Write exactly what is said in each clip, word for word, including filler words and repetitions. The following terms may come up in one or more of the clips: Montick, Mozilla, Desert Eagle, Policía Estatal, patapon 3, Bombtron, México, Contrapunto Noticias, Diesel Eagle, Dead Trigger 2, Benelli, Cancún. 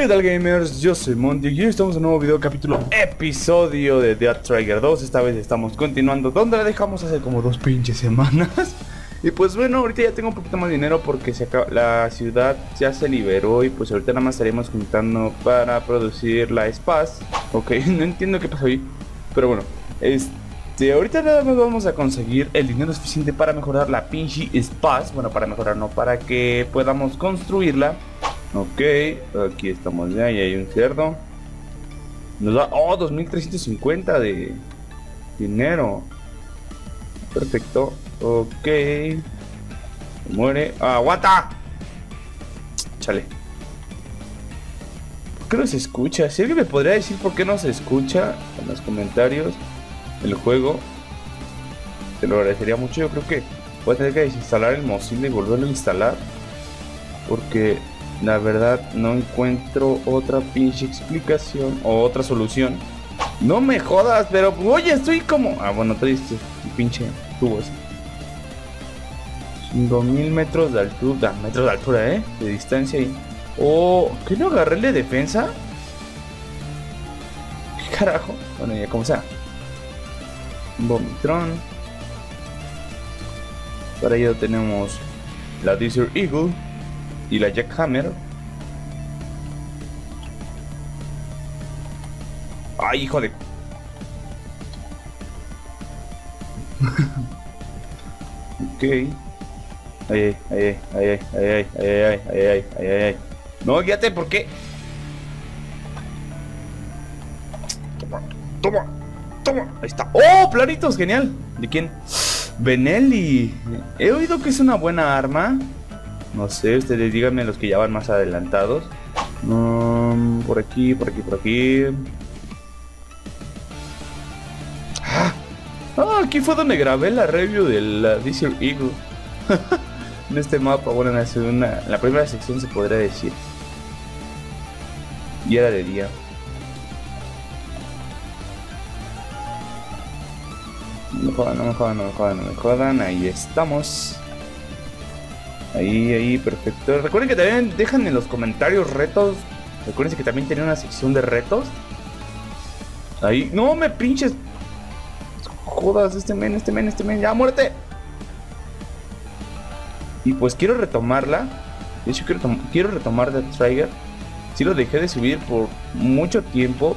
¿Qué tal, gamers? Yo soy Montick y hoy estamos en un nuevo video, capítulo, episodio de Dead Trigger dos. Esta vez estamos continuando donde la dejamos hace como dos pinches semanas. Y pues bueno, ahorita ya tengo un poquito más de dinero porque se acaba, la ciudad ya se liberó. Y pues ahorita nada más estaremos juntando para producir la Spaz. Ok, no entiendo qué pasó ahí, pero bueno, este... Sí, ahorita nada más vamos a conseguir el dinero suficiente para mejorar la pinche Spaz. Bueno, para mejorar no, para que podamos construirla. Ok, aquí estamos ya, y hay un cerdo. Nos da, oh, dos mil trescientos cincuenta de dinero. Perfecto, ok. Muere, aguanta. Chale. ¿Por qué no se escucha? Si alguien me podría decir por qué no se escucha en los comentarios el juego, te lo agradecería mucho. Yo creo que voy a tener que desinstalar el Mozilla y volverlo a instalar, porque la verdad no encuentro otra pinche explicación o otra solución. No me jodas, pero oye, estoy como... Ah, bueno, triste, pinche tubo así. cinco mil metros de altura, metros de altura, eh, de distancia y... Oh, ¿qué no agarré la defensa? ¿Qué carajo? Bueno, ya como sea. Bombtron. Para ello tenemos la Desert Eagle y la Jackhammer. Ay, hijo de... Ok. Ay, ay, ay, ay, ay, ay, ay, ay, ay, ay, ay, ay. No, guíate, ¿por qué? Toma, toma. Toma, ahí está. ¡Oh, planitos! Genial. ¿De quién? Benelli. He oído que es una buena arma. No sé, ustedes díganme los que ya van más adelantados. um, Por aquí, por aquí, por aquí. Ah, ah, aquí fue donde grabé la review de la Diesel Eagle. En este mapa, bueno, en la, segunda, en la primera sección se podría decir. Y era de día. No me jodan, no me jodan, no me jodan, no me jodan. Ahí estamos. Ahí, ahí, perfecto. Recuerden que también dejan en los comentarios retos. Recuerden que también tenía una sección de retos. Ahí, no me pinches. Jodas, este men, este men, este men. Ya, muérete. Y pues quiero retomarla. De hecho, quiero, quiero retomar Dead Trigger. Sí lo dejé de subir por mucho tiempo.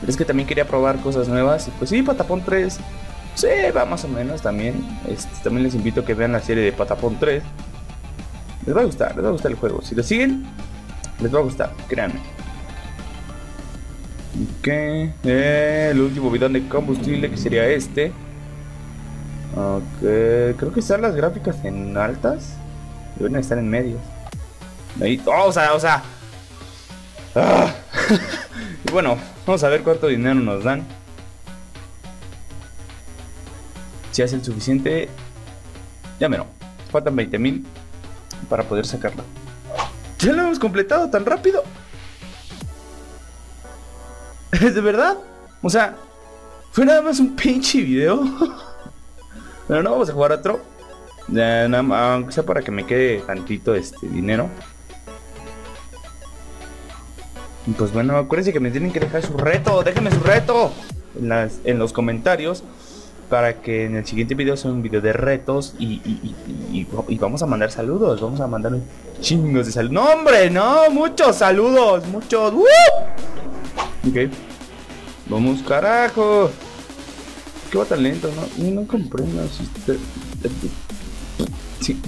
Pero es que también quería probar cosas nuevas. Y pues sí, Patapon tres. Sí, va más o menos también. Este, también les invito a que vean la serie de Patapon tres. Les va a gustar, les va a gustar el juego. Si lo siguen, les va a gustar, créanme. Ok. Eh, el último bidón de combustible, que sería este. Ok. Creo que están las gráficas en altas. Deben estar en medias. Ahí. Oh, o sea, o sea. Ah. Y bueno, vamos a ver cuánto dinero nos dan. Si hace el suficiente, ya menos. Faltan veinte mil para poder sacarla. ¿Ya lo hemos completado tan rápido? ¿De verdad? O sea, fue nada más un pinche video. Pero no, vamos a jugar otro. Ya, nada más, aunque sea para que me quede tantito este dinero. Pues bueno, acuérdense que me tienen que dejar su reto. Déjenme su reto en, las, en los comentarios, para que en el siguiente video sea un video de retos. Y, y, y, y, y vamos a mandar saludos. Vamos a mandar un chingos de saludos. ¡No, hombre! ¡No! ¡Muchos saludos! ¡Muchos! ¡Uh! Ok. ¡Vamos, carajo! ¿Qué va tan lento? No, no comprendo. Sí.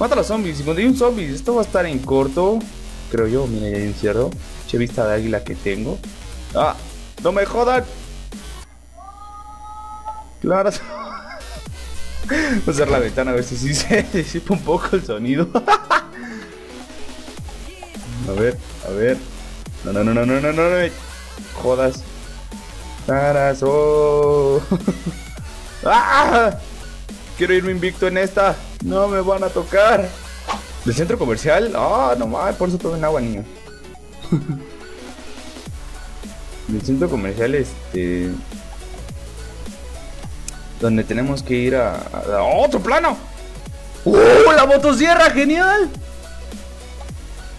Mata a los zombies. cincuenta y uno zombies. Esto va a estar en corto, creo yo. Mira, ya hay un cierro. Che vista de águila que tengo. ¡Ah! ¡No me jodan! Claro. Voy a cerrar la ventana a ver si sí se disipa un poco el sonido. A ver, a ver. No, no, no, no, no, no, no, no. Jodas. Caras. Oh. ¡Ah! Quiero irme invicto en esta. No me van a tocar. ¿Del centro comercial? Ah, oh, no mames, por eso tomen agua, niño. Del centro comercial, este... donde tenemos que ir a... a, a otro plano. ¡Uh! ¡La motosierra! ¡Genial!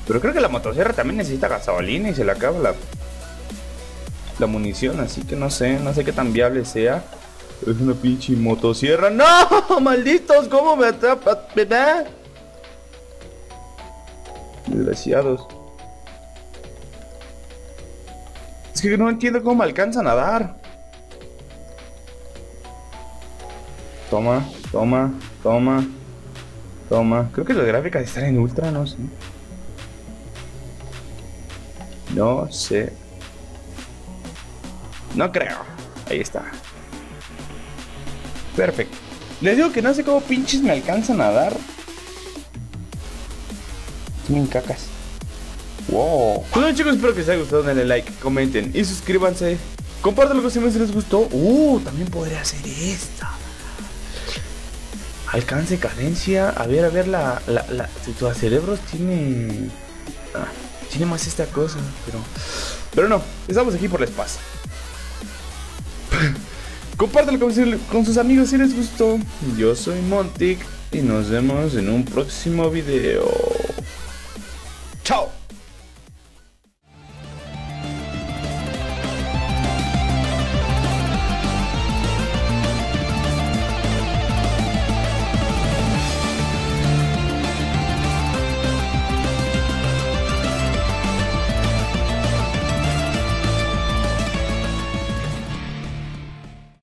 Pero creo que la motosierra también necesita gasolina y se le acaba la, la munición, así que no sé, no sé qué tan viable sea. Es una pinche motosierra. ¡No! ¡Malditos! ¿Cómo me atrapan? Desgraciados. Es que no entiendo cómo me alcanzan a dar. Toma, toma, toma, toma. Creo que las gráficas están en ultra, no sé. No sé. No creo. Ahí está. Perfecto. Les digo que no sé cómo pinches me alcanzan a dar. Min cacas. Wow. Bueno chicos, espero que les haya gustado. Denle like, comenten y suscríbanse. Compártanlo si les gustó. Uh, también podría hacer esta. Alcance, cadencia. A ver, a ver, la... la, la tus cerebros tiene... Ah, tiene más esta cosa, pero... Pero no, estamos aquí por la espasa. Compártelo con, con sus amigos si les gustó. Yo soy Montick y nos vemos en un próximo video. ¡Chao!